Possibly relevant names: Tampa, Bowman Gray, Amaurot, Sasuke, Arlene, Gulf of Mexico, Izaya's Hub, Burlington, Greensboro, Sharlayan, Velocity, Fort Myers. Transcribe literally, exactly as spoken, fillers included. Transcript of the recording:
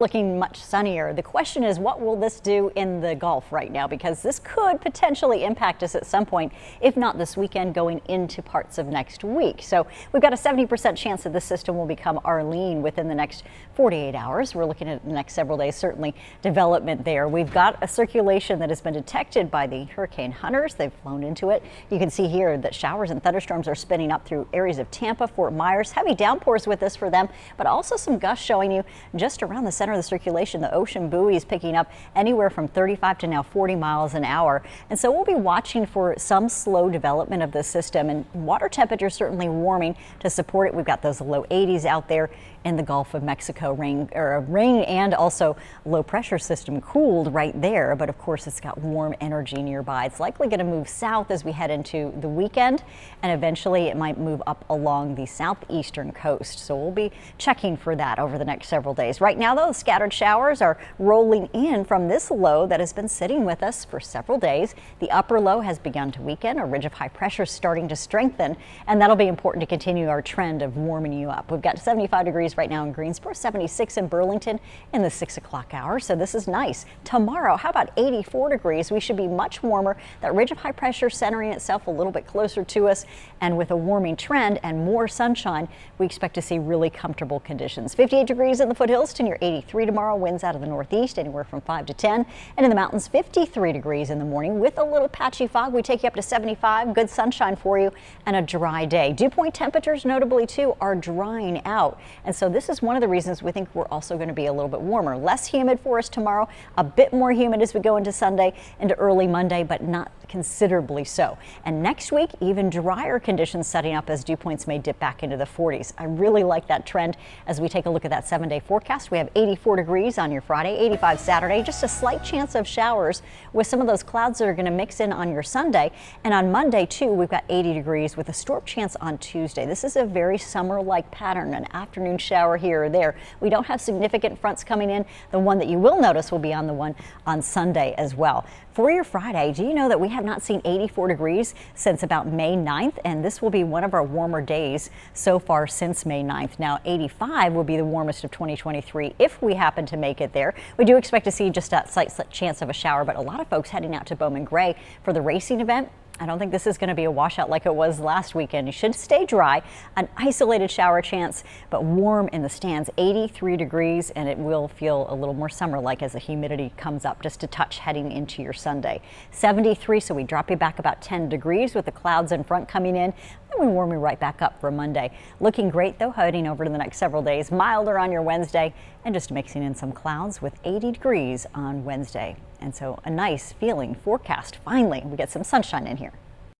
Looking much sunnier. The question is, what will this do in the Gulf right now? Because this could potentially impact us at some point, if not this weekend, going into parts of next week. So we've got a seventy percent chance that this system will become Arlene within the next forty-eight hours. We're looking at the next several days, certainly development there. We've got a circulation that has been detected by the hurricane hunters. They've flown into it. You can see here that showers and thunderstorms are spinning up through areas of Tampa, Fort Myers. Heavy downpours with this for them, but also some gusts showing you just around the center of the circulation. The ocean buoy is picking up anywhere from thirty-five to now forty miles an hour. And so we'll be watching for some slow development of this system, and water temperature certainly warming to support it. We've got those low eighties out there in the Gulf of Mexico, rain or rain and also low pressure system cooled right there. But of course, it's got warm energy nearby. It's likely going to move south as we head into the weekend, and eventually it might move up along the southeastern coast. So we'll be checking for that over the next several days. Right now, though, scattered showers are rolling in from this low that has been sitting with us for several days. The upper low has begun to weaken, a ridge of high pressure starting to strengthen, and that'll be important to continue our trend of warming you up. We've got seventy-five degrees right now in Greensboro, seventy-six in Burlington in the six o'clock hour, so this is nice. Tomorrow, how about eighty-four degrees? We should be much warmer. That ridge of high pressure centering itself a little bit closer to us, and with a warming trend and more sunshine, we expect to see really comfortable conditions. fifty-eight degrees in the foothills to near eighty-three. eighty-three tomorrow, winds out of the northeast anywhere from five to ten, and in the mountains fifty-three degrees in the morning with a little patchy fog. We take you up to seventy-five, good sunshine for you and a dry day. Dew point temperatures notably too are drying out, and so this is one of the reasons we think we're also going to be a little bit warmer. Less humid for us tomorrow, a bit more humid as we go into Sunday, into early Monday, but not considerably so. And next week, even drier conditions setting up as dew points may dip back into the forties. I really like that trend. As we take a look at that seven day forecast, we have eighty-four degrees on your Friday, eighty-five Saturday, just a slight chance of showers with some of those clouds that are going to mix in on your Sunday. And on Monday too, we've got eighty degrees with a storm chance on Tuesday. This is a very summer-like pattern, an afternoon shower here or there. We don't have significant fronts coming in. The one that you will notice will be on the one on Sunday as well. For your Friday, do you know that we have not seen eighty-four degrees since about May ninth, and this will be one of our warmer days so far since May ninth. Now eighty-five will be the warmest of twenty twenty-three if we happen to make it there. We do expect to see just that slight chance of a shower, but a lot of folks heading out to Bowman Gray for the racing event. I don't think this is going to be a washout like it was last weekend. You should stay dry, an isolated shower chance, but warm in the stands, eighty-three degrees, and it will feel a little more summer-like as the humidity comes up just a touch heading into your Sunday. seventy-three, so we drop you back about ten degrees with the clouds in front coming in. Then we warm you right back up for Monday. Looking great, though, heading over to the next several days. Milder on your Wednesday and just mixing in some clouds with eighty degrees on Wednesday. And so a nice feeling forecast. Finally, we get some sunshine in here.